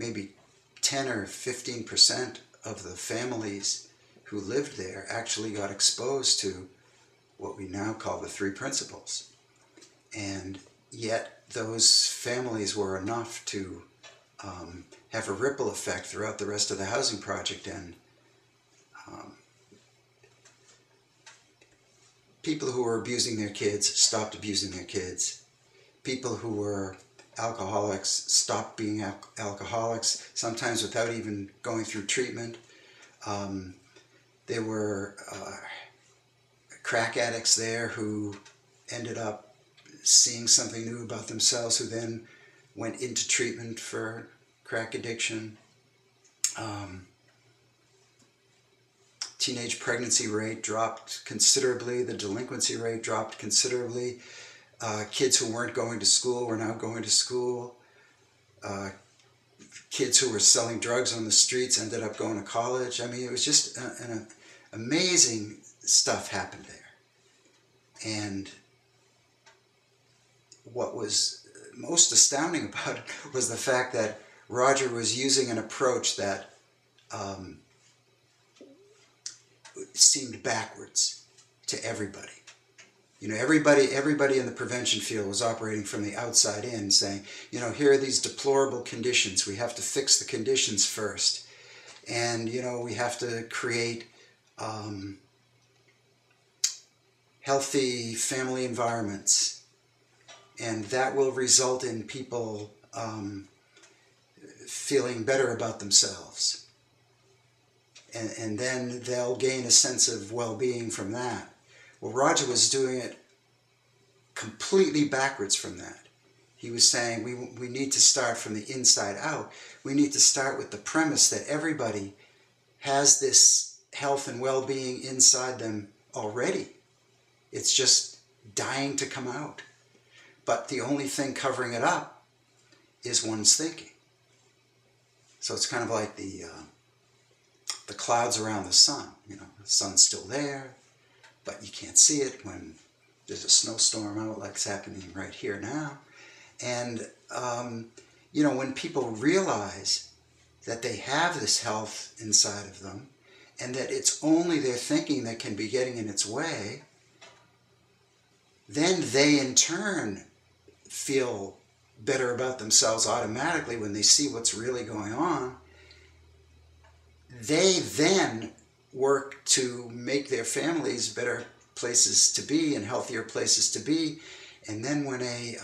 maybe 10 or 15% of the families who lived there actually got exposed to what we now call the 3 principles. And yet those families were enough to have a ripple effect throughout the rest of the housing project, and people who were abusing their kids stopped abusing their kids. People who were alcoholics stopped being alcoholics, sometimes without even going through treatment. There were crack addicts there who ended up seeing something new about themselves, who then went into treatment for crack addiction. Teenage pregnancy rate dropped considerably, the delinquency rate dropped considerably. Kids who weren't going to school were now going to school. Kids who were selling drugs on the streets ended up going to college. I mean, it was just an amazing stuff happened there. And what was most astounding about it was the fact that Roger was using an approach that seemed backwards to everybody. You know, everybody in the prevention field was operating from the outside in, saying, you know, here are these deplorable conditions. We have to fix the conditions first. And, you know, we have to create healthy family environments. And that will result in people feeling better about themselves. And then they'll gain a sense of well-being from that. Well, Roger was doing it completely backwards from that. He was saying we need to start from the inside out. We need to start with the premise that everybody has this health and well-being inside them already. It's just dying to come out. But the only thing covering it up is one's thinking. So it's kind of like the clouds around the sun. You know, the sun's still there, but you can't see it when there's a snowstorm out like's happening right here now. And, you know, when people realize that they have this health inside of them and that it's only their thinking that can be getting in its way, then they in turn feel better about themselves automatically when they see what's really going on. They then work to make their families better places to be and healthier places to be. And then when a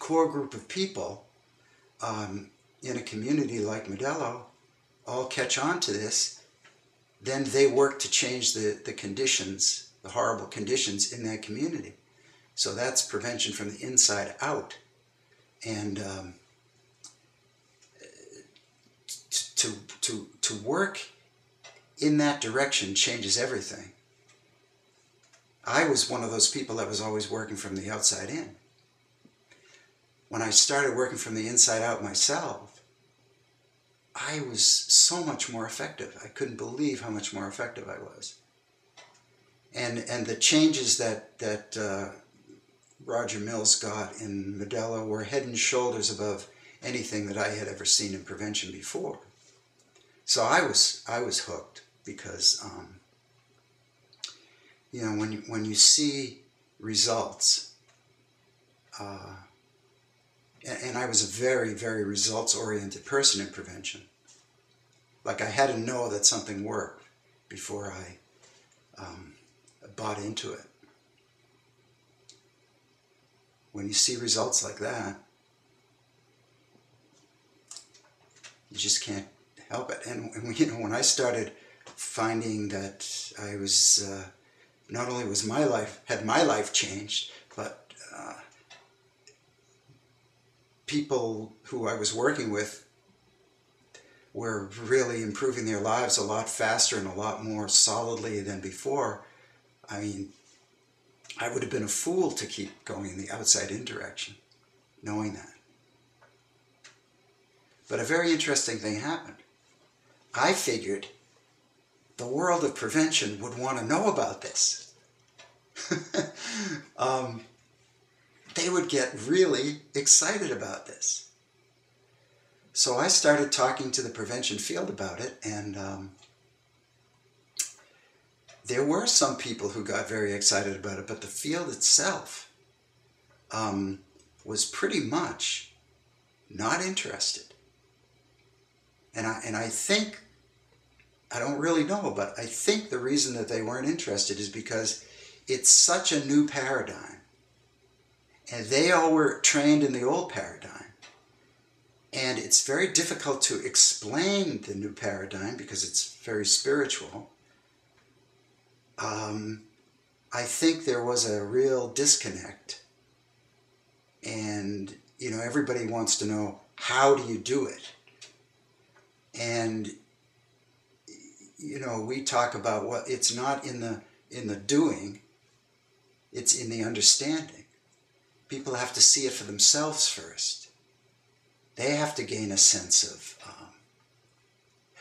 core group of people in a community like Modelo all catch on to this, then they work to change the conditions, the horrible conditions in that community. So that's prevention from the inside out. And to work in that direction changes everything. I was one of those people that was always working from the outside in. When I started working from the inside out myself, I was so much more effective. I couldn't believe how much more effective I was. And the changes that Roger Mills got in Modelo were head and shoulders above anything that I had ever seen in prevention before. So I was hooked because, you know, when you see results, and I was a very, very results-oriented person in prevention. Like, I had to know that something worked before I bought into it. When you see results like that, you just can't help it. And you know, when I started finding that I was, not only was had my life changed, but people who I was working with were really improving their lives a lot faster and a lot more solidly than before. I mean, I would have been a fool to keep going in the outside-in direction, knowing that. But a very interesting thing happened. I figured the world of prevention would want to know about this. They would get really excited about this. So I started talking to the prevention field about it, and there were some people who got very excited about it, but the field itself was pretty much not interested. And I think, I don't really know, but I think the reason that they weren't interested is because it's such a new paradigm. And they all were trained in the old paradigm. And it's very difficult to explain the new paradigm because it's very spiritual. I think there was a real disconnect. And, you know, everybody wants to know, how do you do it? And, you know, we talk about what it's not in the doing, it's in the understanding. People have to see it for themselves first. They have to gain a sense of,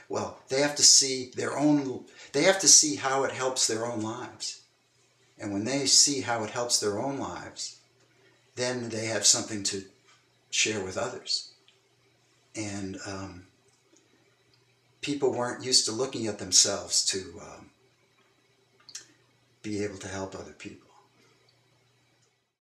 well, they have to see their own, they have to see how it helps their own lives. And when they see how it helps their own lives, then they have something to share with others. And people weren't used to looking at themselves to be able to help other people.